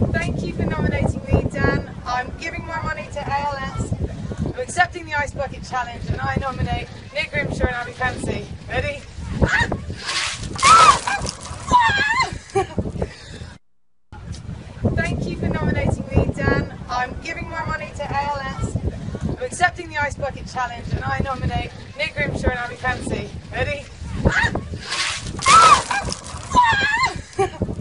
Thank you for nominating me, Dan. I'm giving my money to ALS. I'm accepting the Ice Bucket Challenge, and I nominate Nick Grimshaw and Abby Fancy. Ready? Thank you for nominating me, Dan. I'm giving my money to ALS. I'm accepting the Ice Bucket Challenge, and I nominate Nick Grimshaw and Abby Fancy. Ready?